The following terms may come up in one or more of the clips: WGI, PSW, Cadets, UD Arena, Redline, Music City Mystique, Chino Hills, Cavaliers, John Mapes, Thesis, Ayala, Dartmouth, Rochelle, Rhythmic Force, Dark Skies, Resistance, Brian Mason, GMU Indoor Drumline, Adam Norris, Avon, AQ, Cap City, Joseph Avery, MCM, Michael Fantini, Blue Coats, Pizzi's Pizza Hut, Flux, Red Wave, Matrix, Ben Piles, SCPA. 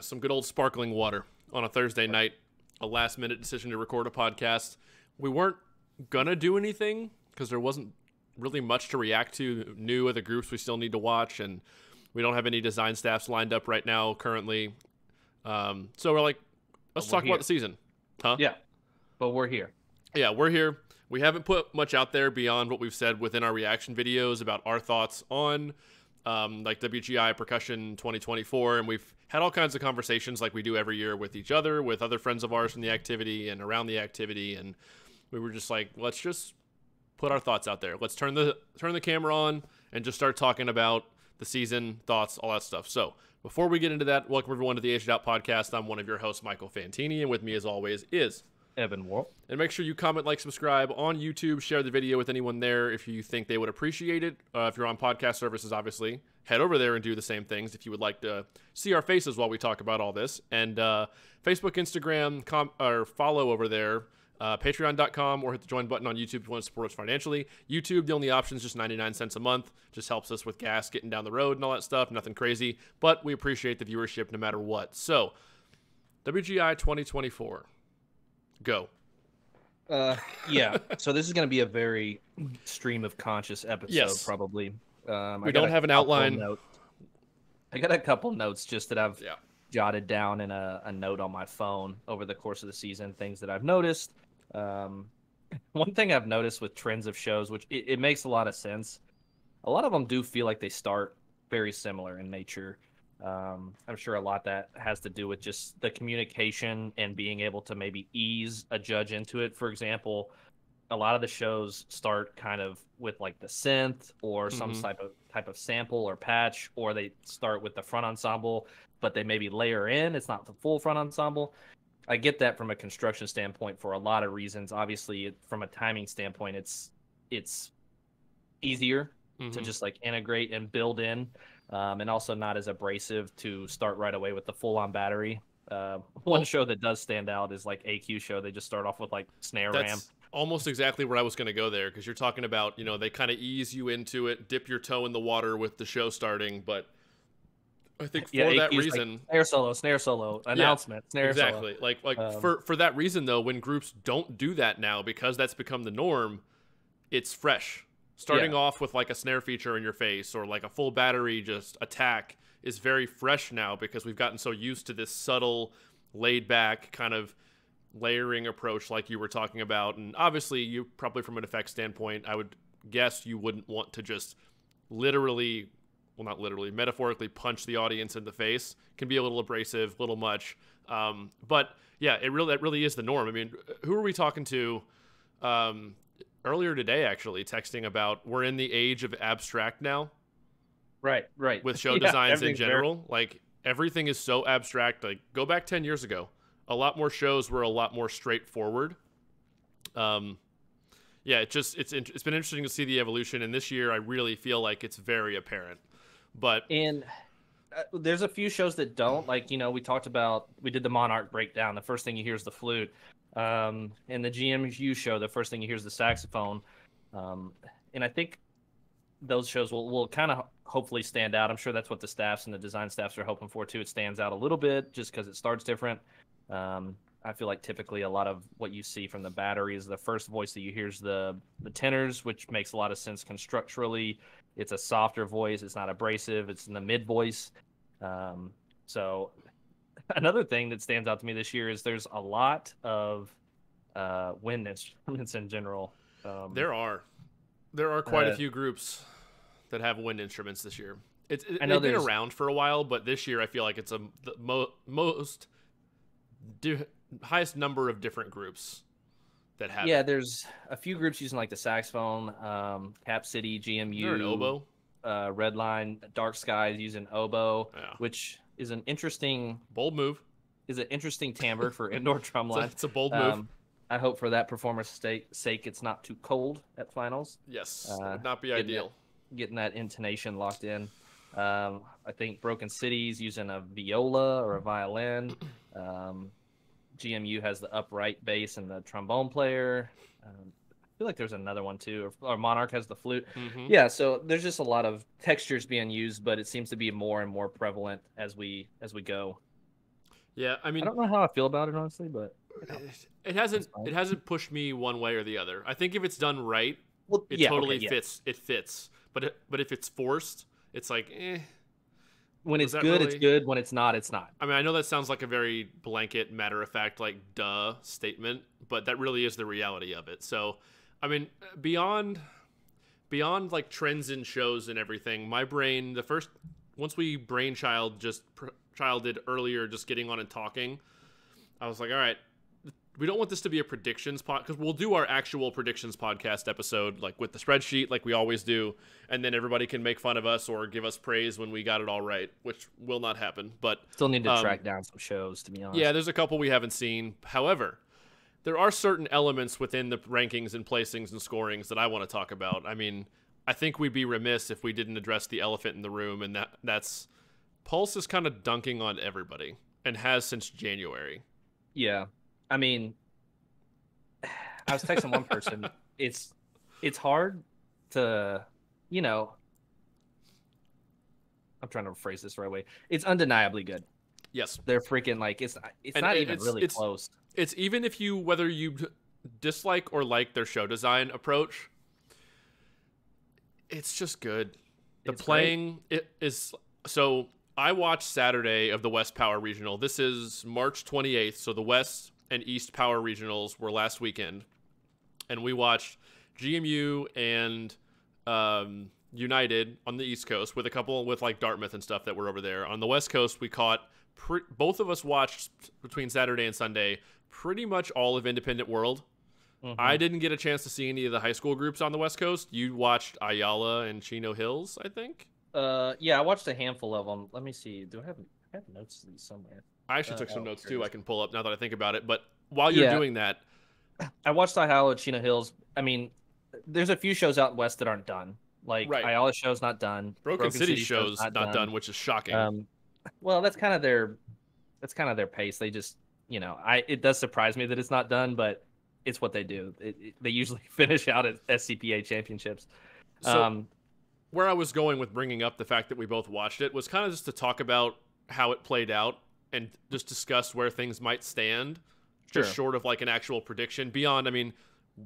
some good old sparkling water on a Thursday night. A last-minute decision to record a podcast. We weren't gonna do anything because there wasn't really much to react to new with the groups we still need to watch, and we don't have any design staffs lined up right now currently. So we're like, let's talk about the season. Huh? Yeah, but we're here. Yeah, we're here. We haven't put much out there beyond what we've said within our reaction videos about our thoughts on like WGI Percussion 2024, and we've had all kinds of conversations like we do every year with each other, with other friends of ours from the activity and around the activity, and we were just like, let's just put our thoughts out there. Let's turn the camera on and just start talking about the season, thoughts, all that stuff. So before we get into that, welcome everyone to the Aged Out Podcast. I'm one of your hosts, Michael Fantini, and with me as always is Evan Worrell. And make sure you comment, like, subscribe on YouTube, share the video with anyone there if you think they would appreciate it. If you're on podcast services, obviously, head over there and do the same things if you would like to see our faces while we talk about all this. And Facebook, Instagram, or follow over there, patreon.com, or hit the join button on YouTube if you want to support us financially. YouTube, the only option is just 99 cents a month. Just helps us with gas, getting down the road and all that stuff. Nothing crazy, but we appreciate the viewership no matter what. So, WGI 2024. Go. Yeah. So this is going to be a very stream of conscious episode, yes. Probably. We don't have an outline. I got a couple notes just that I've jotted down in a note on my phone over the course of the season, things that I've noticed. One thing I've noticed with trends of shows, which it makes a lot of sense. A lot of them do feel like they start very similar in nature. I'm sure a lot that has to do with just the communication and being able to maybe ease a judge into it. For example, a lot of the shows start kind of with like the synth or some type of sample or patch, or they start with the front ensemble, but they maybe layer in. It's not the full front ensemble. I get that from a construction standpoint for a lot of reasons. Obviously, from a timing standpoint, it's easier to just like integrate and build in. And also not as abrasive to start right away with the full-on battery. One show that does stand out is like AQ show. They just start off with like snare ram. Almost exactly where I was going to go there, because you're talking about, you know, they kind of ease you into it, dip your toe in the water with the show starting. But I think for that AQ's reason, like, snare solo announcement, snare exactly. Solo. Like for that reason though, when groups don't do that now because that's become the norm, it's fresh. Starting off with like a snare feature in your face or like a full battery just attack is very fresh now because we've gotten so used to this subtle, laid back kind of layering approach like you were talking about. And obviously you probably from an effects standpoint, I would guess you wouldn't want to just literally, well, not literally, metaphorically punch the audience in the face. It can be a little abrasive, a little much. But yeah, that really is the norm. I mean, who are we talking to? Earlier today, actually, texting about we're in the age of abstract now. Right. With show designs in general. Like, everything is so abstract. Like, go back 10 years ago. A lot more shows were a lot more straightforward. Yeah, it's been interesting to see the evolution. And this year, I really feel like it's very apparent. And there's a few shows that don't. Like, you know, we did the Monarch breakdown. The first thing you hear is the flute. In the GMU show, the first thing you hear is the saxophone. And I think those shows will kind of hopefully stand out. I'm sure that's what the staffs and the design staffs are hoping for, too. It stands out a little bit just because it starts different. I feel like typically a lot of what you see from the battery is the first voice that you hear is the tenors, which makes a lot of sense constructurally. It's a softer voice. It's not abrasive. It's in the mid voice. So another thing that stands out to me this year is there's a lot of wind instruments in general. There are quite a few groups that have wind instruments this year. They've been around for a while, but this year I feel like it's the highest number of different groups that have. Yeah, there's a few groups using like the saxophone, Cap City, GMU, an oboe, Redline, Dark Skies using oboe, which is an interesting bold move. Is an interesting timbre for indoor drumline. It's a bold move. I hope for that performer's sake, it's not too cold at finals. Yes, would not be ideal. Getting that intonation locked in. I think Broken City's using a viola or a violin. GMU has the upright bass and the trombone player. I feel like there's another one too, or Monarch has the flute. Yeah, so there's just a lot of textures being used, but it seems to be more and more prevalent as we go. Yeah, I mean, I don't know how I feel about it honestly, but it hasn't pushed me one way or the other. I think if it's done right, it totally fits. But if it's forced, it's like eh. When it's good, it's good. When it's not, it's not. I mean, I know that sounds like a very blanket, matter-of-fact, like, duh statement, but that really is the reality of it. So, I mean, beyond like trends in shows and everything, my brain, once we brainchild just childed earlier, just getting on and talking, I was like, all right, we don't want this to be a predictions pod, because we'll do our actual predictions podcast episode, like with the spreadsheet, like we always do. And then everybody can make fun of us or give us praise when we got it all right, which will not happen, but still need to track down some shows, to be honest. Yeah. There's a couple we haven't seen. However, there are certain elements within the rankings and placings and scorings that I want to talk about. I mean, I think we'd be remiss if we didn't address the elephant in the room. And that's Pulse is kind of dunking on everybody and has since January. Yeah. I mean, I was texting one person. It's hard to, you know, I'm trying to phrase this the right way. It's undeniably good. Yes. They're freaking like, it's not even really close. It's even if you, whether you dislike or like their show design approach, it's just good. So I watched Saturday of the West Power Regional. This is March 28th. So the West and East Power Regionals were last weekend, and we watched GMU and United on the East Coast with a couple with like Dartmouth and stuff that were over there. On the West Coast, we caught both of us watched between Saturday and Sunday pretty much all of Independent World. Mm-hmm. I didn't get a chance to see any of the high school groups on the West Coast. You watched Ayala and Chino Hills, I think. Yeah, I watched a handful of them. Let me see. Do I have notes of these somewhere? I actually took some notes too. I can pull up now that I think about it. But while you're doing that, I watched Ayala, Chino Hills. I mean, there's a few shows out west that aren't done. Like Ayala show's not done. Broken City show's not done, which is shocking. Well, that's kind of their pace. They just, you know, it does surprise me that it's not done, but it's what they do. They usually finish out at SCPA championships. So where I was going with bringing up the fact that we both watched it was kind of just to talk about how it played out and just discuss where things might stand, just short of like an actual prediction. Beyond, I mean,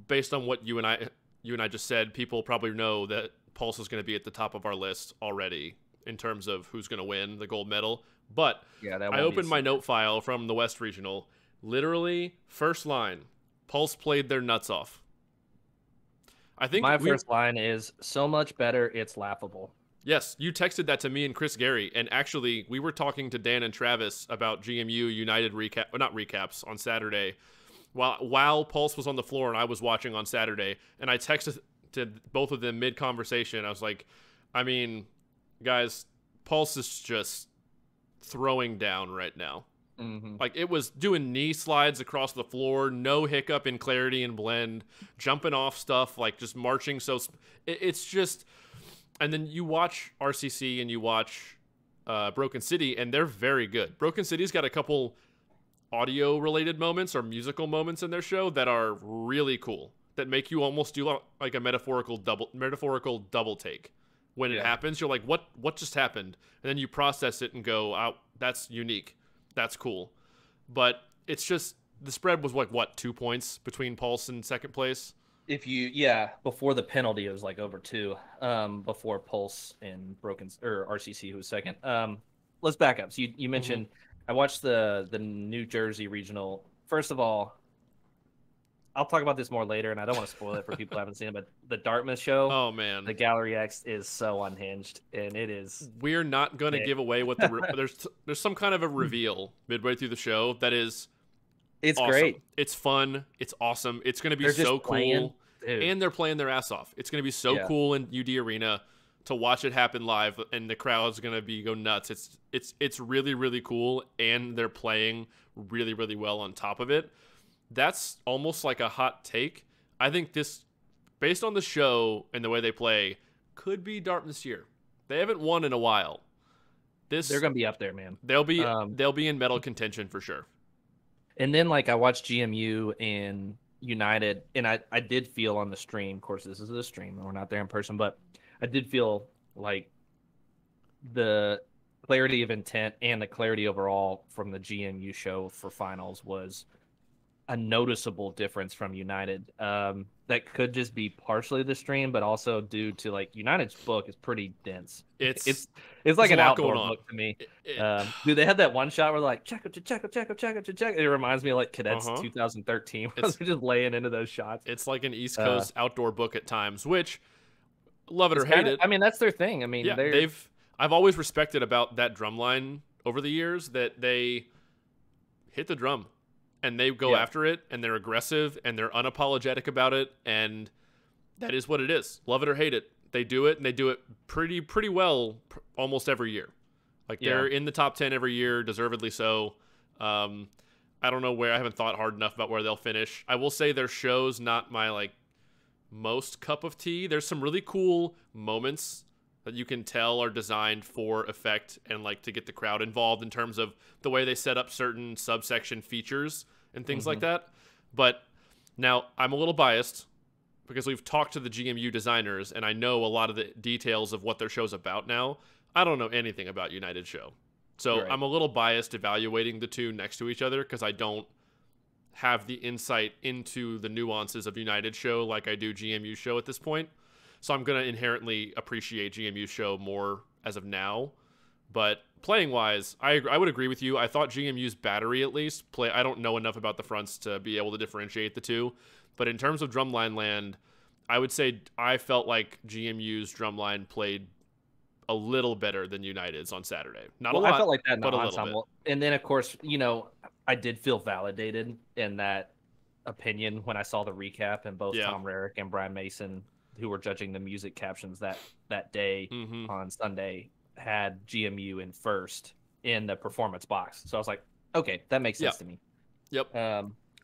based on what you and I just said, people probably know that Pulse is going to be at the top of our list already in terms of who's going to win the gold medal. But yeah, I opened my note file from the West Regional. Literally, first line, Pulse played their nuts off. I think my first line is so much better, it's laughable. Yes, you texted that to me and Chris Gary, and actually we were talking to Dan and Travis about GMU United recaps on Saturday while Pulse was on the floor and I was watching on Saturday, and I texted to both of them mid-conversation. I was like, I mean, guys, Pulse is just throwing down right now. Mm-hmm. Like, it was doing knee slides across the floor, no hiccup in clarity and blend, jumping off stuff, like just marching. So it's just... And then you watch RCC and you watch Broken City, and they're very good. Broken City's got a couple audio-related moments or musical moments in their show that are really cool, that make you almost do like a metaphorical double take. When it happens, you're like, what just happened? And then you process it and go, oh, that's unique. That's cool. But it's just, the spread was like, what, 2 points between Pulse and second place? Before the penalty, it was like over two. Before Pulse and RCC, who was second. Let's back up. So you mentioned, mm-hmm. I watched the New Jersey regional. First of all, I'll talk about this more later, and I don't want to spoil it for people who haven't seen it. But the Dartmouth show, oh man, the Gallery X is so unhinged, and it is. We're not going to give away what there's some kind of a reveal midway through the show that is. It's awesome. Great. It's fun. It's awesome. It's going to be so cool. Dude. And they're playing their ass off. It's going to be so cool in UD Arena to watch it happen live, and the crowd's going to be go nuts. It's really, really cool, and they're playing really, really well on top of it. That's almost like a hot take. I think this, based on the show and the way they play, could be Dartmouth's year. They haven't won in a while. They're going to be up there, man. They'll be in medal contention for sure. And then, like, I watched GMU and United, and I did feel on the stream, of course, this is a stream, and we're not there in person, but I did feel like the clarity of intent and the clarity overall from the GMU show for finals was a noticeable difference from United. That could just be partially the stream, but also due to like United's book is pretty dense. It's like an outdoor book to me. Dude, they had that one shot where like check. It reminds me of like Cadets 2013. We're just laying into those shots. It's like an East Coast outdoor book at times, which love it or hate it. I mean, that's their thing. I mean, yeah, I've always respected about that drum line over the years that they hit the drum. And they go after it, and they're aggressive, and they're unapologetic about it, and that is what it is. Love it or hate it, they do it, and they do it pretty well almost every year. Like, they're in the top 10 every year, deservedly so. I don't know where. I haven't thought hard enough about where they'll finish. I will say their show's not my, like, most cup of tea. There's some really cool moments that you can tell are designed for effect and like to get the crowd involved in terms of the way they set up certain subsection features and things like that. But now I'm a little biased because we've talked to the GMU designers and I know a lot of the details of what their show's about now. I don't know anything about United show. So I'm a little biased evaluating the two next to each other because I don't have the insight into the nuances of United show like I do GMU show at this point. So I'm going to inherently appreciate GMU show more as of now. But playing-wise, I would agree with you. I thought GMU's battery, at least, I don't know enough about the fronts to be able to differentiate the two. But in terms of drumline land, I would say I felt like GMU's drumline played a little better than United's on Saturday. Not a lot, I felt like that in the ensemble. And then, of course, you know, I did feel validated in that opinion when I saw the recap and both Tom Rarick and Brian Mason, who were judging the music captions that day on Sunday, had GMU in first in the performance box. So I was like, okay, that makes sense to me. Yep.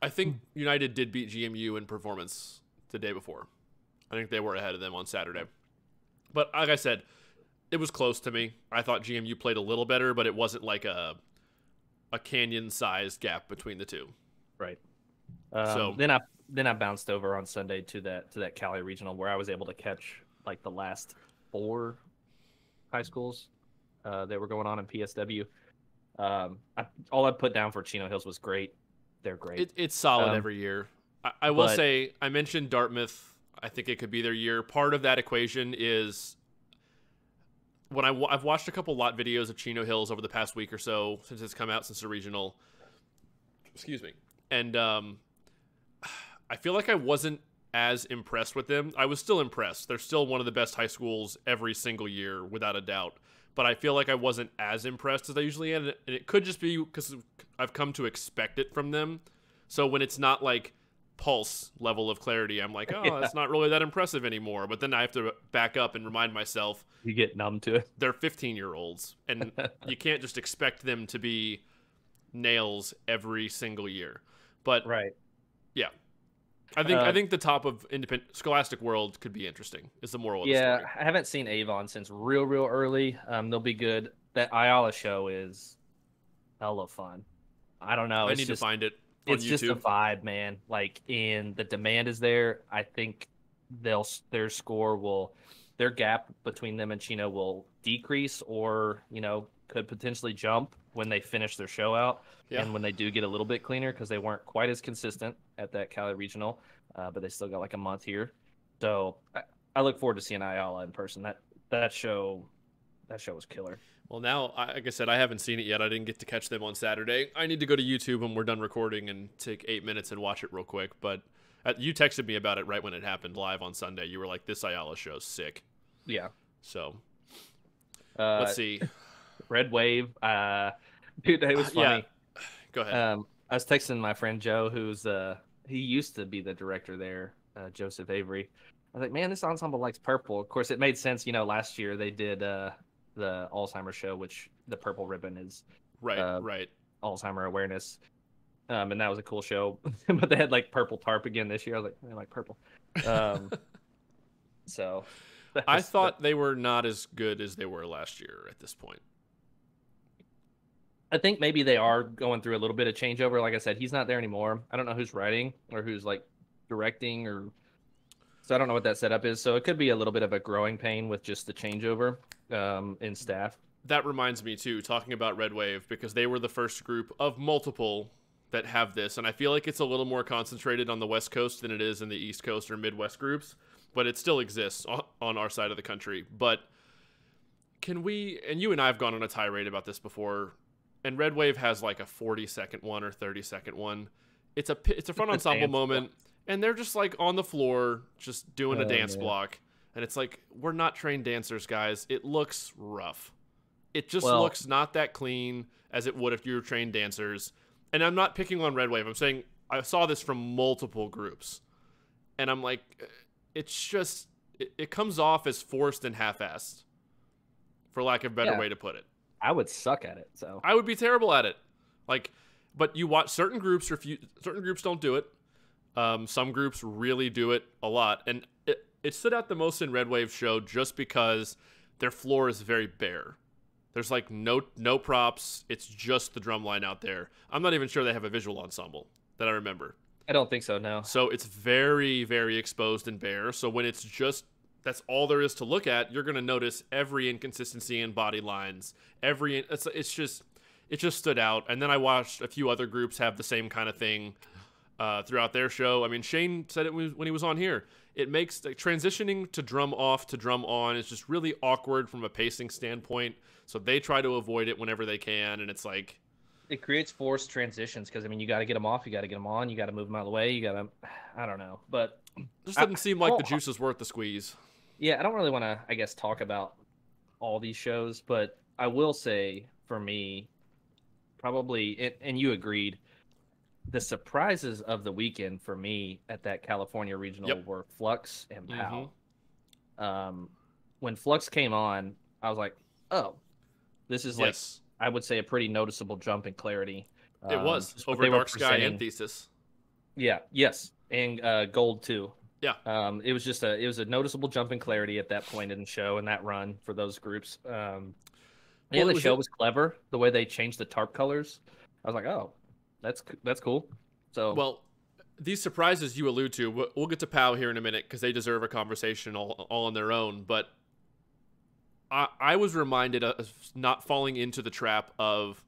I think United did beat GMU in performance the day before. I think they were ahead of them on Saturday. But like I said, it was close to me. I thought GMU played a little better, but it wasn't like a canyon-sized gap between the two. Right. So then I bounced over on Sunday to that Cali regional where I was able to catch like the last four high schools that were going on in PSW. All I put down for Chino Hills was great. They're great. It's solid every year. I will say I mentioned Dartmouth. I think it could be their year. Part of that equation is when I've watched a couple lot videos of Chino Hills over the past week or so since it's come out since the regional. Excuse me. And I feel like I wasn't as impressed with them. I was still impressed. They're still one of the best high schools every single year, without a doubt. But I feel like I wasn't as impressed as I usually am. And it could just be because I've come to expect it from them. So when it's not like Pulse level of clarity, I'm like, oh, that's not really that impressive anymore. But then I have to back up and remind myself. You get numb to it. They're 15-year-olds. And you can't just expect them to be nails every single year. But yeah. I think the top of independent Scholastic World could be interesting. Is the moral of the story. I haven't seen Avon since real early. They'll be good. That Ayala show is hella fun. I don't know. It's just, to find it on YouTube. Just a vibe, man. Like, and the demand is there. I think their score will, their gap between them and Chino will decrease, or you know, could potentially jump when they finish their show out and when they do get a little bit cleaner, because they weren't quite as consistent at that Cali regional, but they still got like a month here. So I look forward to seeing Ayala in person. That show was killer. Well, now, like I said, I haven't seen it yet. I didn't get to catch them on Saturday. I need to go to YouTube when we're done recording and take 8 minutes and watch it real quick. But you texted me about it right when it happened live on Sunday. You were like, this Ayala show's sick. Yeah. So let's see. Red Wave, dude, it was funny. Yeah. Go ahead. I was texting my friend Joe, who's he used to be the director there, Joseph Avery. I was like, man, this ensemble likes purple. Of course, it made sense. You know, last year they did the Alzheimer's show, which the purple ribbon is right Alzheimer awareness, and that was a cool show. But they had like purple tarp again this year. I was like, I like purple. So I thought they were not as good as they were last year at this point. I think maybe they are going through a little bit of changeover. Like I said, he's not there anymore. I don't know who's writing or who's like directing, or so I don't know what that setup is. So it could be a little bit of a growing pain with just the changeover in staff. that reminds me too, talking about Red Wave, because they were the first group of multiple that have this, and I feel like it's a little more concentrated on the West Coast than it is in the East Coast or Midwest groups, but it still exists on our side of the country. But can we, and you and I have gone on a tirade about this before, and Red Wave has like a 40-second one or 30-second one. It's a front ensemble moment, and they're just like on the floor just doing a dance block, and it's like, we're not trained dancers, guys. It looks rough. It just looks not that clean as it would if you were trained dancers. And I'm not picking on Red Wave. I'm saying I saw this from multiple groups, and I'm like, it's just, it comes off as forced and half-assed, for lack of a better way to put it. I would suck at it. So I would be terrible at it. Like, but you watch certain groups, certain groups don't do it. Some groups really do it a lot. And it stood out the most in Red Wave's show just because their floor is very bare. There's like no props. It's just the drum line out there. I'm not even sure they have a visual ensemble that I remember. I don't think so, no. So it's very, very exposed and bare. So when it's just, that's all there is to look at, you're going to notice every inconsistency in body lines. It just stood out. And then I watched a few other groups have the same kind of thing throughout their show. I mean, Shane said it when he was on here. It makes the transitioning to drum off to drum on is just really awkward from a pacing standpoint. So they try to avoid it whenever they can. And it's like, it creates forced transitions. Cause I mean, you got to get them off. You got to get them on. You got to move them out of the way. You got to, I don't know, but just doesn't seem like the juice is worth the squeeze. Yeah, I don't really want to, I guess, talk about all these shows, but I will say, for me, probably, and you agreed, the surprises of the weekend for me at that California regional were Flux and Pow. Mm-hmm. When Flux came on, I was like, oh, this is like, I would say, a pretty noticeable jump in clarity. It was, over Dark Sky and Thesis. Yeah, yes, and Gold, too. Yeah. It was just it was a noticeable jump in clarity at that point in the show and that run for those groups. Yeah, the show was clever. The way they changed the tarp colors, I was like, oh, that's cool. So, well, these surprises you allude to, we'll get to Pow here in a minute because they deserve a conversation all on their own. But I was reminded of not falling into the trap of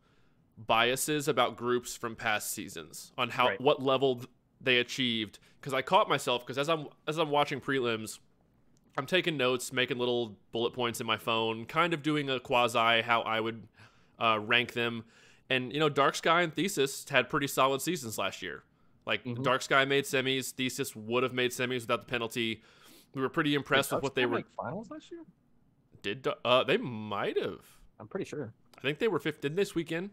biases about groups from past seasons on how what level they achieved, because I caught myself, because as I'm watching prelims, I'm taking notes, making little bullet points in my phone, kind of doing a quasi how I would rank them. And, you know, Dark Sky and Thesis had pretty solid seasons last year. Like, Dark Sky made semis, Thesis would have made semis without the penalty. We were pretty impressed with what they were. Did Dark Sky make finals last year? They might have. I'm pretty sure. I think they were fifth, didn't they, this weekend?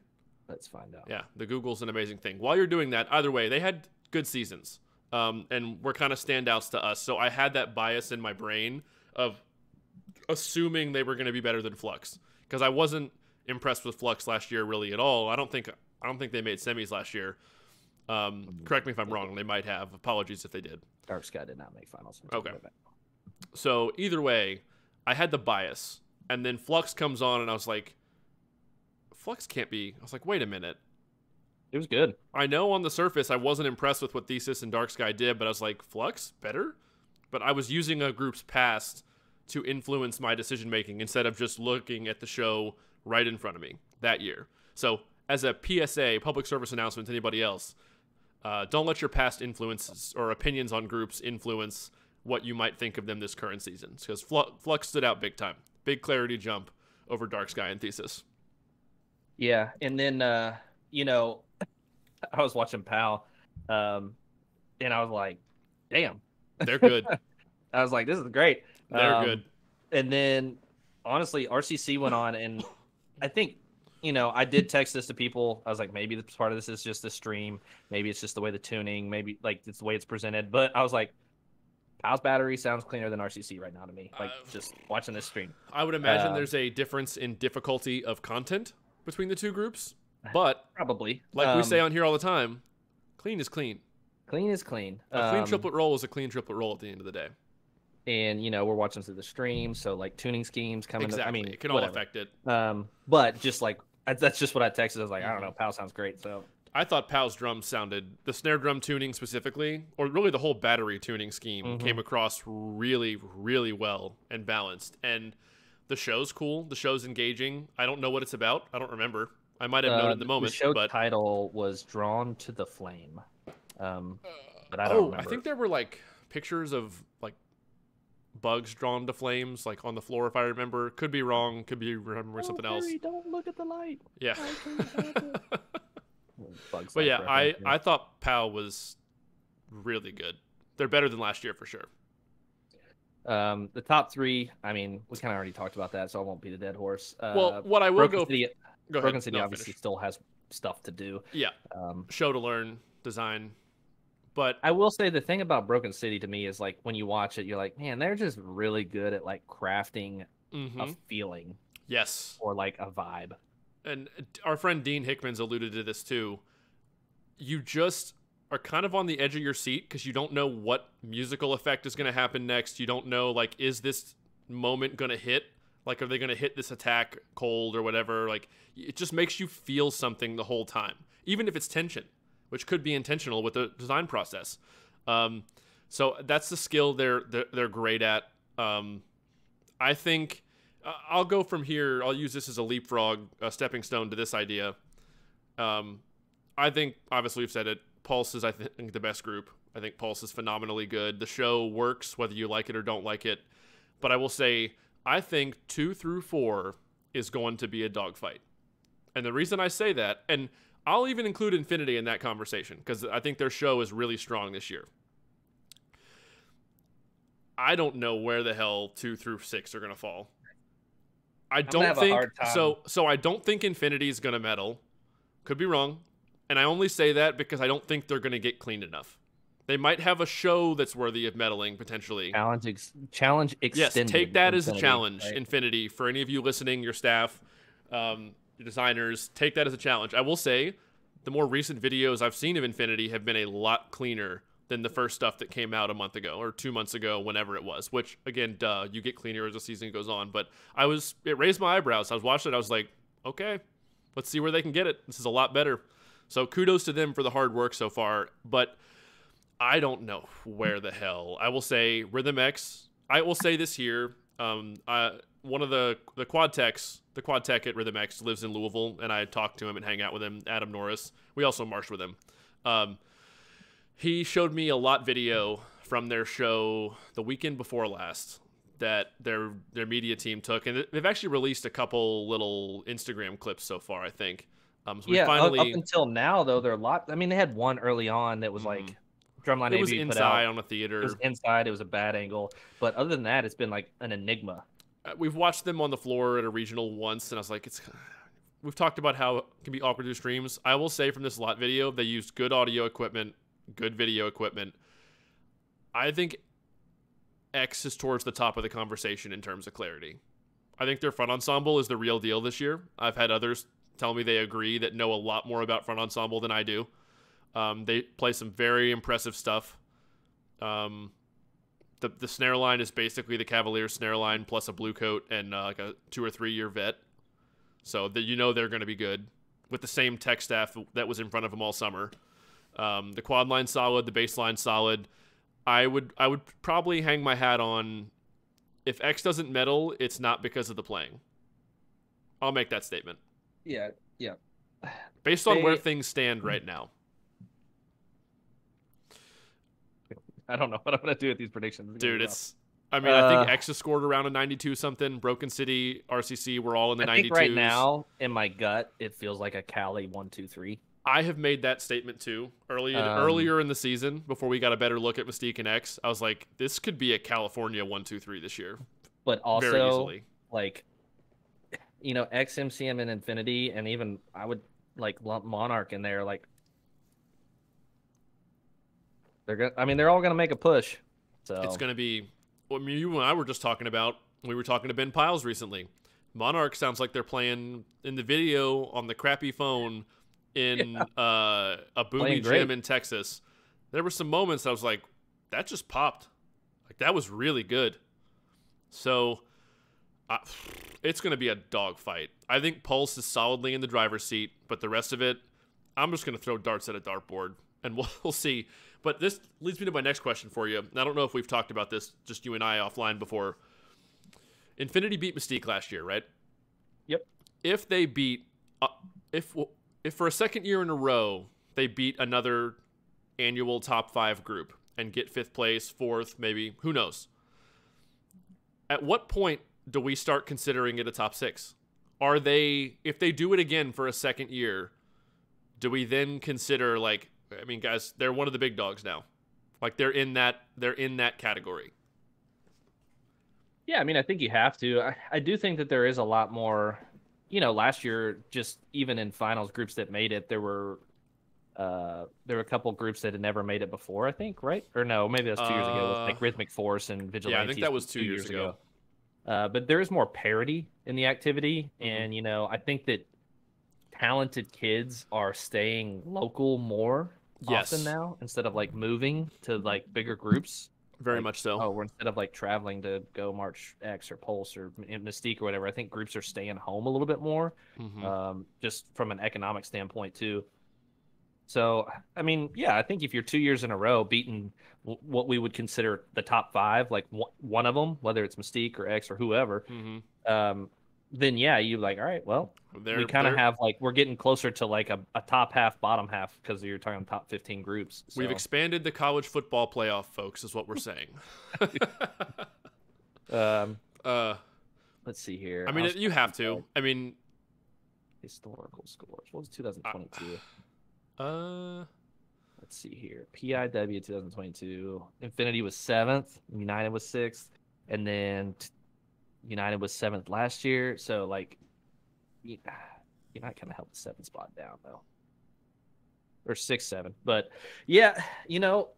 Let's find out. Yeah, the Google's an amazing thing. While you're doing that, either way, they had good seasons, and were kind of standouts to us. So I had that bias in my brain of assuming they were going to be better than Flux, because I wasn't impressed with Flux last year really at all. I don't think they made semis last year. Correct me if I'm wrong. They might have. Apologies if they did. Dark Sky did not make finals. Okay. So either way, I had the bias, and then Flux comes on, and I was like, Flux can't be. I was like, wait a minute. It was good. I know on the surface I wasn't impressed with what Thesis and Dark Sky did, but I was like, Flux? Better? But I was using a group's past to influence my decision-making instead of just looking at the show right in front of me that year. So as a PSA, public service announcement to anybody else, don't let your past influences or opinions on groups influence what you might think of them this current season, because Flux stood out big time. Big clarity jump over Dark Sky and Thesis. Yeah, and then, you know, I was watching Pow, and I was like, damn. They're good. I was like, this is great. They're good. And then, honestly, RCC went on, and I think, you know, I did text this to people. I was like, maybe part of this is just the stream. Maybe it's just the way the tuning. Maybe, like, it's the way it's presented. But I was like, Pow's battery sounds cleaner than RCC right now to me, like, just watching this stream. I would imagine there's a difference in difficulty of content between the two groups. But probably, like we say on here all the time, clean is clean. Clean is clean. A clean triplet roll is a clean triplet roll at the end of the day. And, you know, we're watching through the stream, so like tuning schemes coming. Exactly. I mean, it can all affect it. But just like that's just what I texted. I was like, I don't know, Pow sounds great. So I thought Pow's drums sounded, the snare drum tuning specifically, or really the whole battery tuning scheme, came across really, really well and balanced. And The show's cool. The show's engaging. I don't know what it's about. I don't remember. I might have known in the moment. The show title was Drawn to the Flame. But I don't remember. I think there were like pictures of like bugs drawn to flames like on the floor, if I remember. Could be wrong. Could be remembering something else. Don't look at the light. Yeah. Bugs but yeah, I thought Pow was really good. They're better than last year for sure. The top three, I mean, we kind of already talked about that, so I won't beat a dead horse. Well, what I will go Broken City obviously still has stuff to do. Yeah. Show to learn, design. But I will say the thing about Broken City to me is like when you watch it, you're like, man, they're just really good at like crafting a feeling. Yes. Or like a vibe. And our friend Dean Hickman's alluded to this too. You just are kind of on the edge of your seat because you don't know what musical effect is going to happen next. You don't know, like, is this moment going to hit? Like, are they going to hit this attack cold or whatever? Like, it just makes you feel something the whole time, even if it's tension, which could be intentional with the design process. So that's the skill they're great at. I think I'll go from here. I'll use this as a leapfrog, a stepping stone to this idea. I think, obviously, we've said it. Pulse is, I think, the best group. I think Pulse is phenomenally good. The show works, whether you like it or don't like it. But I will say, I think 2 through 4 is going to be a dogfight. And the reason I say that, and I'll even include Infinity in that conversation, because I think their show is really strong this year. I don't know where the hell 2 through 6 are going to fall. I don't think, so I don't think Infinity is going to medal. Could be wrong. And I only say that because I don't think they're going to get clean enough. They might have a show that's worthy of meddling, potentially. Challenge extended. Yes, take that Infinity, as a challenge, right? Infinity. For any of you listening, your staff, your designers, take that as a challenge. I will say the more recent videos I've seen of Infinity have been a lot cleaner than the first stuff that came out a month ago or 2 months ago, whenever it was, which, again, duh, you get cleaner as the season goes on. But it raised my eyebrows. I was watching it. I was like, okay, let's see where they can get it. This is a lot better. So kudos to them for the hard work so far, but I don't know where the hell. I will say Rhythm X. I will say this here, one of the quad techs, the quad tech at Rhythm X lives in Louisville, and I talk to him and hang out with him, Adam Norris. We also marched with him. He showed me a lot video from their show the weekend before last that their media team took, and they've actually released a couple little Instagram clips so far, I think. So yeah, finally, up until now, though, they're a lot. I mean, they had one early on that was like Drumline AB. It was inside on a theater. It was inside. It was a bad angle. But other than that, it's been like an enigma. We've watched them on the floor at a regional once, and I was like, we've talked about how it can be awkward to streams. I will say from this lot video, they used good audio equipment, good video equipment. I think X is towards the top of the conversation in terms of clarity. I think their front ensemble is the real deal this year. I've had others tell me they agree that know a lot more about front ensemble than I do. They play some very impressive stuff. The snare line is basically the Cavalier snare line plus a blue coat and like a 2 or 3 year vet. So that, you know, they're going to be good with the same tech staff that was in front of them all summer. The quad line solid, the bass line solid. I would probably hang my hat on if X doesn't medal, it's not because of the playing. I'll make that statement. Yeah, yeah. Based on where things stand right now. I don't know what I'm going to do with these predictions. Dude, it's... I mean, I think X has scored around a 92-something. Broken City, RCC, we're all in the 92s. I think right now, in my gut, it feels like a Cali 1-2-3. I have made that statement, too. Earlier in the season, before we got a better look at Mystique and X, I was like, this could be a California 1-2-3 this year. But also, very easily. Like... You know, XMCM and Infinity, and even I would like lump Monarch in there. Like, they're gonna, I mean, they're all gonna make a push. So it's gonna be. Well, I mean, you and I were just talking about. We were talking to Ben Piles recently. Monarch sounds like they're playing in the video on the crappy phone in a boomy gym in Texas. There were some moments I was like, that just popped. Like that was really good. So. It's going to be a dogfight. I think Pulse is solidly in the driver's seat, but the rest of it, I'm just going to throw darts at a dartboard, and we'll see. But this leads me to my next question for you. I don't know if we've talked about this, just you and I offline before. Infinity beat Mystique last year, right? Yep. If they beat, if for a second year in a row they beat another annual top 5 group and get 5th place, 4th, maybe, who knows? At what point do we start considering it a top 6? Are they, if they do it again for a second year, do we then consider, like, I mean, guys, they're one of the big dogs now. Like, they're in that category. Yeah, I mean, I think you have to. I do think that there is a lot more, you know, last year, just even in finals groups that made it, there were a couple groups that had never made it before, I think, right? Or no, maybe that's 2 years ago, with like Rhythmic Force and Vigilante. Yeah, I think that was two years ago. But there is more parity in the activity. Mm-hmm. And, you know, I think that talented kids are staying local more often now, instead of like moving to like bigger groups. Very much so. Oh, we're instead of like traveling to go march X or Pulse or Mystique or whatever. I think groups are staying home a little bit more, just from an economic standpoint too. So, I mean, yeah, I think if you're 2 years in a row beating what we would consider the top 5, like one of them, whether it's Mystique or X or whoever, then yeah, you're like, all right, well, we kind of have like, we're getting closer to like a top half, bottom half, because you're talking top 15 groups. So. We've expanded the college football playoff, folks, is what we're saying. Let's see here. I mean, you have to. I mean, historical scores. What was 2022? Let's see here. PIW 2022. Infinity was 7th. United was 6th. And then United was 7th last year. So, like, you're not going to help the 7th spot down, though. Or 6-7. But, yeah, you know,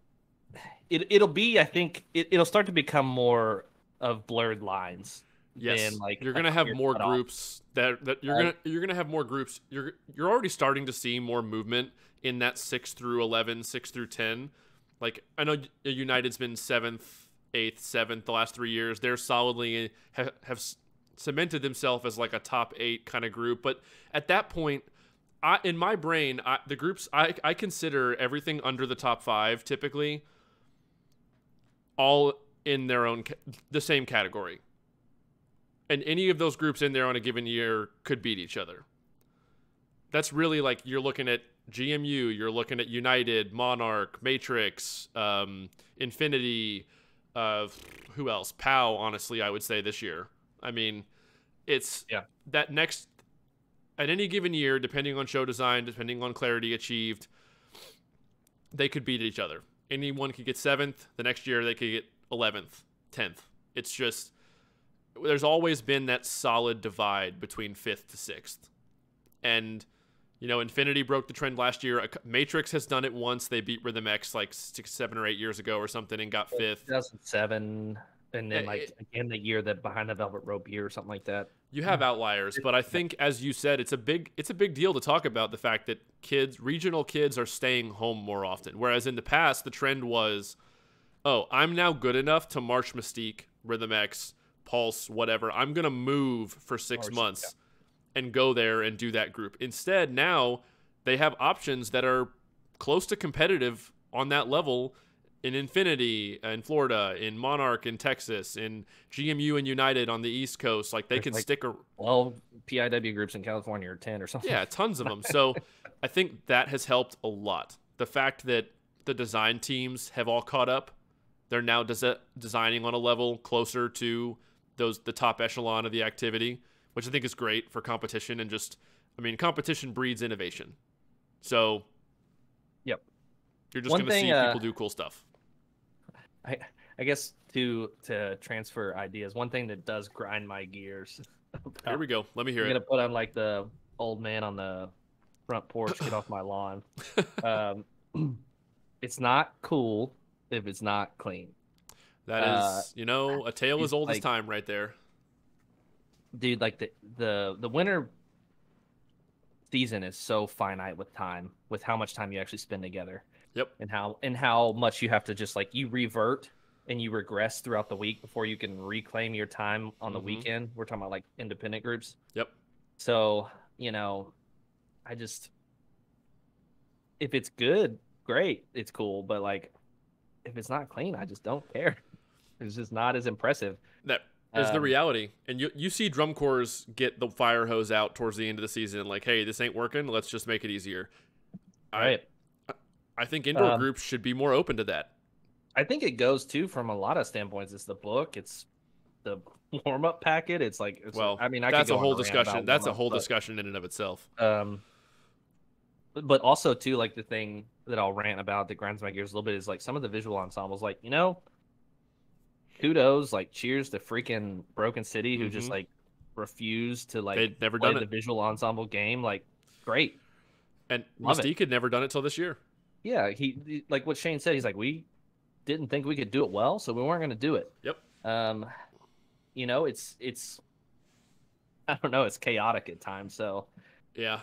it'll be, I think, it'll start to become more of blurred lines. Yes, than, like, you're going to have more groups that you're going to have more groups. You're already starting to see more movement in that 6 through 11, 6 through 10. Like, I know United's been 7th. 8th, 7th, the last 3 years, they're solidly have cemented themselves as like a top 8 kind of group. But at that point, in my brain, the groups I consider everything under the top 5 typically all in their own the same category, and any of those groups in there on a given year could beat each other. That's really like you're looking at GMU, you're looking at United, Monarch, Matrix, Infinity. Who else? Pow, honestly, I would say this year. I mean, it's that next, at any given year, depending on show design, depending on clarity achieved, they could beat each other. Anyone could get 7th. The next year, they could get 11th, 10th. It's just, there's always been that solid divide between 5th to 6th. And, you know, Infinity broke the trend last year. Matrix has done it once. They beat Rhythm X like 6, 7, or 8 years ago or something and got 5th. 2007, and then like again the year that behind the Velvet Rope year or something like that. You have outliers, but I think, as you said, it's a big deal to talk about the fact that regional kids are staying home more often. Whereas in the past, the trend was, oh, I'm now good enough to march Mystique, Rhythm X, Pulse, whatever. I'm gonna move for 6 months. Yeah. And go there and do that group. Instead, now they have options that are close to competitive on that level in Infinity, in Florida, in Monarch, in Texas, in GMU and United on the East Coast. Like, they can like stick around. 12 PIW groups in California or 10 or something. Yeah, tons of them. So I think that has helped a lot. The fact that the design teams have all caught up. They're now designing on a level closer to the top echelon of the activity, which I think is great for competition and just, I mean, competition breeds innovation. So, yep, you're just going to see people do cool stuff. I guess to transfer ideas, one thing that does grind my gears. Here we go. Let me hear it. I'm going to put on like the old man on the front porch, get off my lawn. It's not cool if it's not clean. That is, you know, a tale as old as time right there. Dude, like the winter season is so finite with time, with how much time you actually spend together. Yep. And how much you have to just like you revert and you regress throughout the week before you can reclaim your time on the weekend. We're talking about like independent groups. Yep. So, you know, I just, if it's good, great, it's cool. But like if it's not clean, I just don't care. It's just not as impressive. That is the reality. And you see drum corps get the fire hose out towards the end of the season, like, hey, this ain't working, let's just make it easier. Right. I think indoor groups should be more open to that. I think it goes too from a lot of standpoints. It's the book, it's the warm-up packet, it's like, it's, well, I mean, I that's a whole discussion. That's a whole discussion in and of itself. But also too, like, the thing that I'll rant about that grinds my gears a little bit is like some of the visual ensembles, like, you know, kudos, like, cheers to freaking Broken City, who just like refused to, like, they'd never done the visual ensemble game. Like, great. And Mystique had never done it till this year. Yeah, he, like what Shane said, he's like, we didn't think we could do it well, so we weren't going to do it. Yep. You know, it's I don't know, it's chaotic at times. So yeah,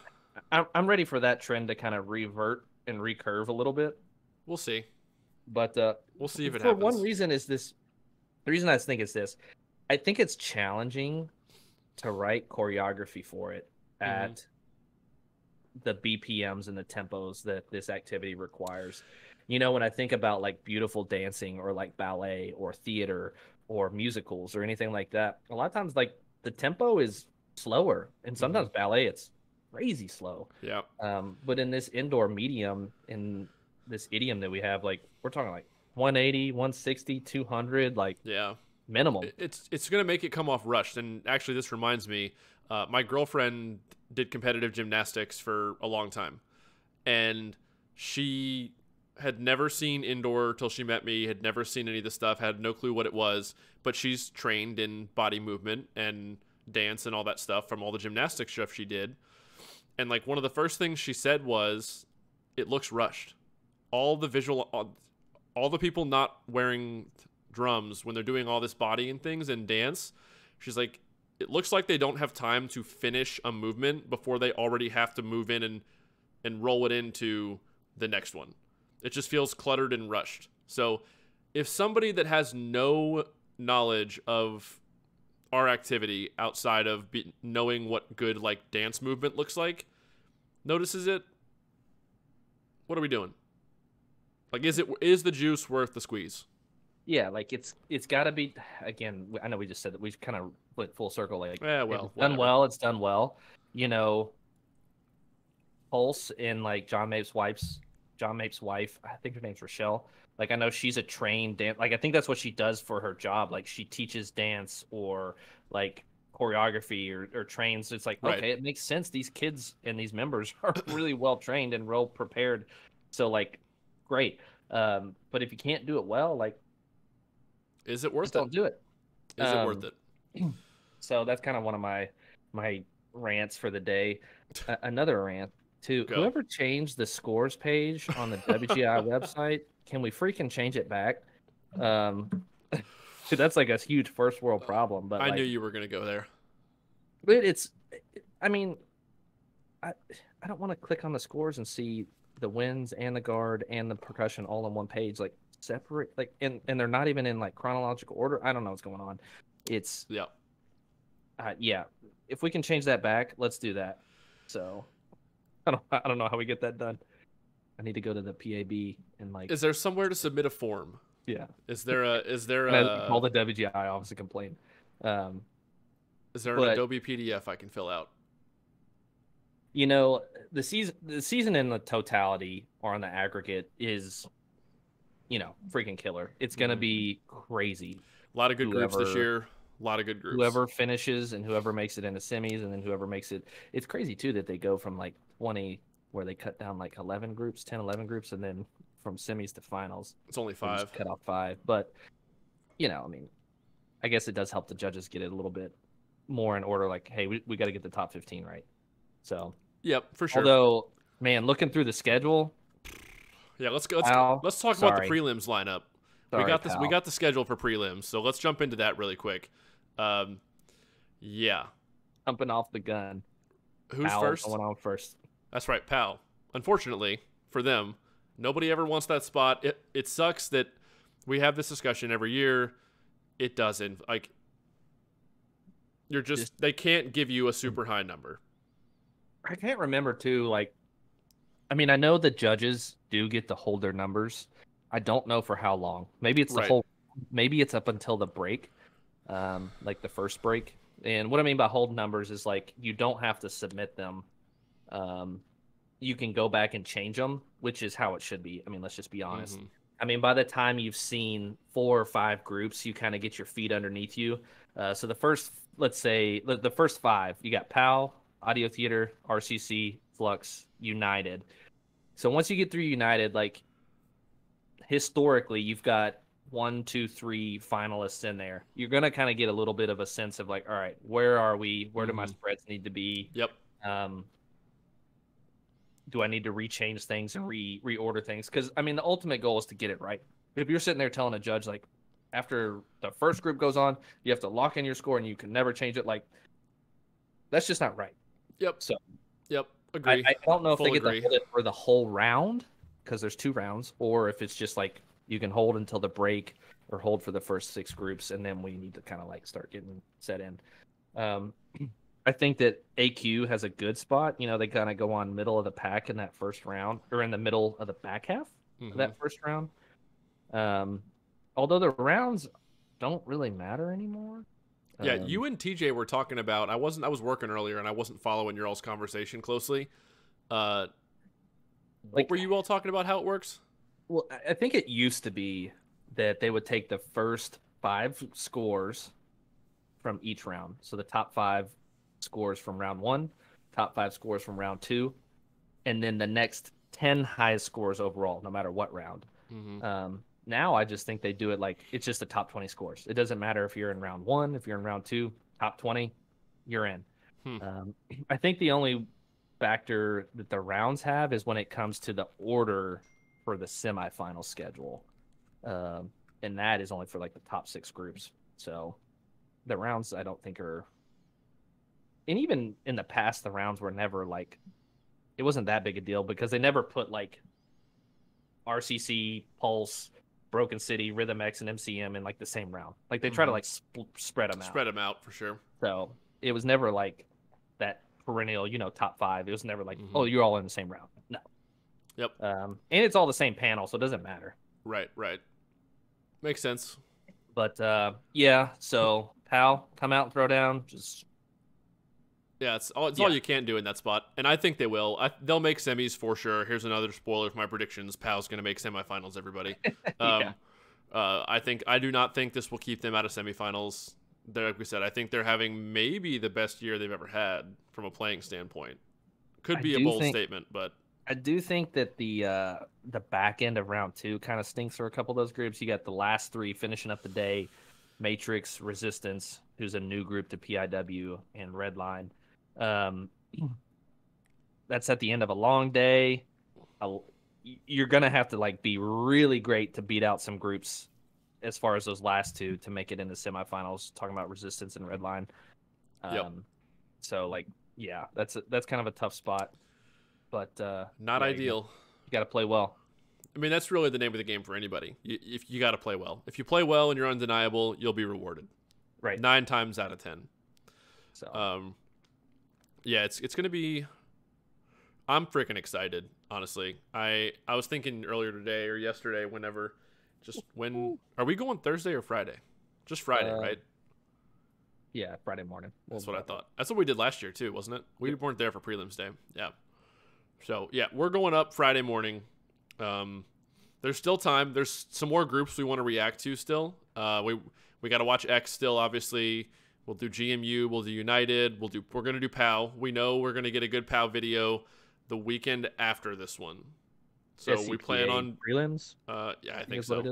I'm ready for that trend to kind of revert and recurve a little bit. We'll see. But we'll see if it happens. One reason is this. The reason I think is this. I think it's challenging to write choreography for it at the BPMs and the tempos that this activity requires. You know, when I think about like beautiful dancing or like ballet or theater or musicals or anything like that, a lot of times like the tempo is slower, and sometimes ballet it's crazy slow. Yeah. But in this indoor medium, in this idiom that we have, like, we're talking like 180, 160, 200, like, yeah, minimum. It's going to make it come off rushed. And actually, this reminds me, my girlfriend did competitive gymnastics for a long time, and she had never seen indoor till she met me, had never seen any of this stuff, had no clue what it was, but she's trained in body movement and dance and all that stuff from all the gymnastics stuff she did. And like, one of the first things she said was, it looks rushed. All the people not wearing drums, when they're doing all this body and things and dance, she's like, it looks like they don't have time to finish a movement before they already have to move in and roll it into the next one. It just feels cluttered and rushed. So if somebody that has no knowledge of our activity outside of knowing what good, like, dance movement looks like, notices it, what are we doing? Like, is the juice worth the squeeze? Yeah, like, it's got to be, again, I know we just said that we kind of went full circle. Like, yeah, well, it's done well. You know, Pulse and, like, John Mapes' wife, I think her name's Rochelle. Like, I know she's a trained dance. Like, I think that's what she does for her job. Like, she teaches dance or, like, choreography or trains. It's like, okay, it makes sense. These kids and these members are really well trained and well prepared. So, like, great. But if you can't do it well, like, is it worth it? Don't do it. Is it worth it? So that's kind of one of my rants for the day. Another rant too. Go. Whoever changed the scores page on the WGI website, can we freaking change it back? That's like a huge first world problem. But I knew you were going to go there. But I mean, I don't want to click on the scores and see the winds and the guard and the percussion all on one page, like, separate, like, and they're not even in, like, chronological order. I don't know what's going on. It's, yeah. Yeah. If we can change that back, let's do that. So I don't know how we get that done. I need to go to the PAB and, like, is there somewhere to submit a form? Yeah. Is there a call the WGI office and complain. Is there an Adobe PDF I can fill out? You know, the season in the totality or on the aggregate is, you know, freaking killer. It's going to be crazy. A lot of good groups this year. A lot of good groups. Whoever finishes and whoever makes it into semis, and then whoever makes it. It's crazy, too, that they go from, like, 20, where they cut down, like, 11 groups, 10, 11 groups, and then from semis to finals. It's only 5. Cut off 5. But, you know, I mean, I guess it does help the judges get it a little bit more in order. Like, hey, we got to get the top 15 right. So. Yep, for sure. Although, man, looking through the schedule, yeah, let's talk about the prelims lineup. We got the schedule for prelims, so let's jump into that really quick. Yeah, jumping off the gun. Who's first? Going on first. That's right, Pow. Unfortunately for them, nobody ever wants that spot. It sucks that we have this discussion every year. It doesn't, like, you're just they can't give you a super high number. I can't remember too, like, I mean, I know the judges do get to hold their numbers. I don't know for how long. Maybe it's the whole, maybe it's up until the break. like the first break. And what I mean by hold numbers is like you don't have to submit them. You can go back and change them, which is how it should be. I mean, let's just be honest. Mm-hmm. I mean, by the time you've seen 4 or 5 groups, you kind of get your feet underneath you. So the first, let's say, the first 5, you got PAL, Audio Theater, RCC, Flux, United. So once you get through United, like historically, you've got 1, 2, 3 finalists in there. You're going to kind of get a little bit of a sense of like, all right, where are we? Where do my spreads need to be? Yep. Do I need to rechange things and reorder things? Because, I mean, the ultimate goal is to get it right. If you're sitting there telling a judge, like, after the first group goes on, you have to lock in your score and you can never change it, like, that's just not right. Yep. So, yep. Agree. I don't know if they get to hold it for the whole round, because there's 2 rounds, or if it's just like you can hold until the break or hold for the first 6 groups, and then we need to kind of like start getting set in. I think that AQ has a good spot. You know, they kind of go on middle of the pack in that first round, or in the middle of the back half of that first round. Although the rounds don't really matter anymore. Yeah, you and TJ were talking about, I was working earlier and I wasn't following your all's conversation closely. What were you all talking about, how it works? Well, I think it used to be that they would take the first 5 scores from each round. So the top 5 scores from round 1, top 5 scores from round 2, and then the next 10 highest scores overall, no matter what round. Now I just think they do it like it's just the top 20 scores. It doesn't matter if you're in round 1, if you're in round 2, top 20, you're in. I think the only factor that the rounds have is when it comes to the order for the semifinal schedule. And that is only for like the top 6 groups. So the rounds I don't think are... And even in the past, the rounds were never like, it wasn't that big a deal because they never put like RCC, Pulse, Broken City, Rhythm X, and MCM in like the same round. Like they try to like spread them out. Spread them out for sure. So it was never like that perennial, you know, top 5. It was never like, oh, you're all in the same round. No. Yep. And it's all the same panel, so it doesn't matter. Right, right. Makes sense. But yeah, so Pal, come out and throw down, just. Yeah, it's all you can do in that spot, and I think they will. They'll make semis for sure. Here's another spoiler for my predictions: Pow's going to make semifinals. Everybody, I do not think this will keep them out of semifinals. They're, like we said, I think they're having maybe the best year they've ever had from a playing standpoint. Could be a bold statement, but I do think that the back end of round 2 kind of stinks for a couple of those groups. You got the last 3 finishing up the day: Matrix, Resistance, who's a new group to PIW, and Redline. That's at the end of a long day. You're gonna have to like be really great to beat out some groups as far as those last 2 to make it into semifinals, talking about Resistance and Redline. So like, yeah, that's kind of a tough spot, but not ideal. You gotta play well. I mean, that's really the name of the game for anybody. If you gotta play well, if you play well and you're undeniable, you'll be rewarded, right? 9 times out of 10. So yeah, it's going to be – I'm freaking excited, honestly. I was thinking earlier today or yesterday, whenever, just when – are we going Thursday or Friday? Just Friday, right? Yeah, Friday morning. That's what I thought. That's what we did last year too, wasn't it? We weren't there for prelims day. Yeah. So, yeah, we're going up Friday morning. There's still time. There's some more groups we want to react to still. We got to watch X still, obviously. We'll do GMU, we'll do United, we're going to do POW. We know we're going to get a good POW video the weekend after this one. So SCPA we plan on prelims? Yeah, I think so.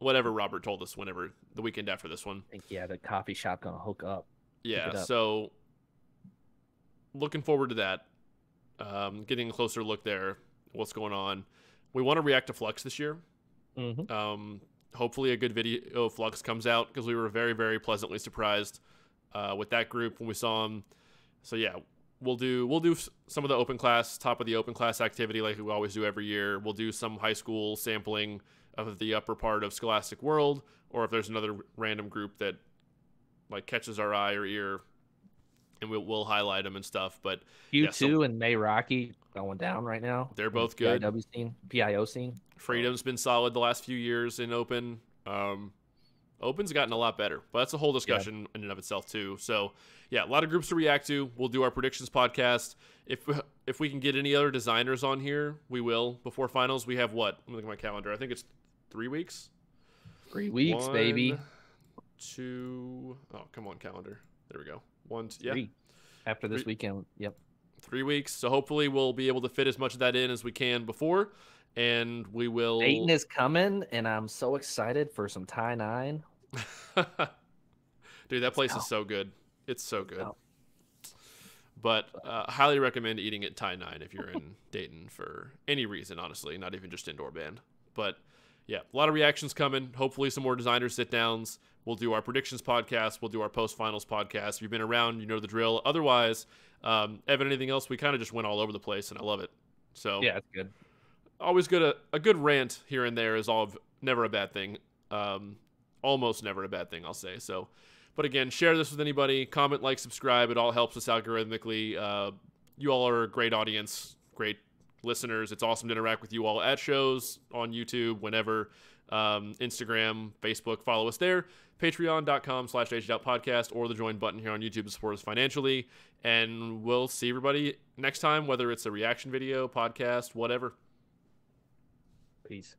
Whatever Robert told us whenever the weekend after this one. I think yeah, the coffee shop going to hook up. Yeah, so looking forward to that. Getting a closer look there, what's going on. We want to react to Flux this year. Hopefully a good video of Flux comes out because we were very, very pleasantly surprised. With that group when we saw them. So yeah, we'll do some of the open class, top of the open class activity like we always do every year. We'll do some high school sampling of the upper part of Scholastic World, or if there's another random group that like catches our eye or ear, and we'll highlight them and stuff. But Q2 and May Rocky going down right now. They're both good. PIW scene, PIO scene. Freedom's been solid the last few years in open. Open's gotten a lot better, but that's a whole discussion in and of itself too. So yeah, a lot of groups to react to. We'll do our predictions podcast. If we can get any other designers on here, we will. Before finals, we have what? I'm looking at my calendar. I think it's 3 weeks. 3 weeks, baby. Two. Oh, come on, calendar. There we go. One. Two, yeah. After this weekend. Yep. 3 weeks. So hopefully we'll be able to fit as much of that in as we can before. And we will. Dayton is coming, and I'm so excited for some Thai 9. Dude, that place is so good. It's so good. But highly recommend eating at Thai 9 if you're in Dayton for any reason, honestly, not even just indoor band. But yeah, a lot of reactions coming. Hopefully some more designer sit-downs. We'll do our predictions podcast. We'll do our post-finals podcast. If you've been around, you know the drill. Otherwise, Evan, anything else? We kind of just went all over the place, and I love it. So yeah, it's good. Always good. A good rant here and there is never a bad thing. Almost never a bad thing, I'll say. So, but again, share this with anybody. Comment, like, subscribe. It all helps us algorithmically. You all are a great audience, great listeners. It's awesome to interact with you all at shows, on YouTube, whenever, Instagram, Facebook. Follow us there. Patreon.com/AgedOutPodcast or the join button here on YouTube to support us financially. And we'll see everybody next time, whether it's a reaction video, podcast, whatever. Peace.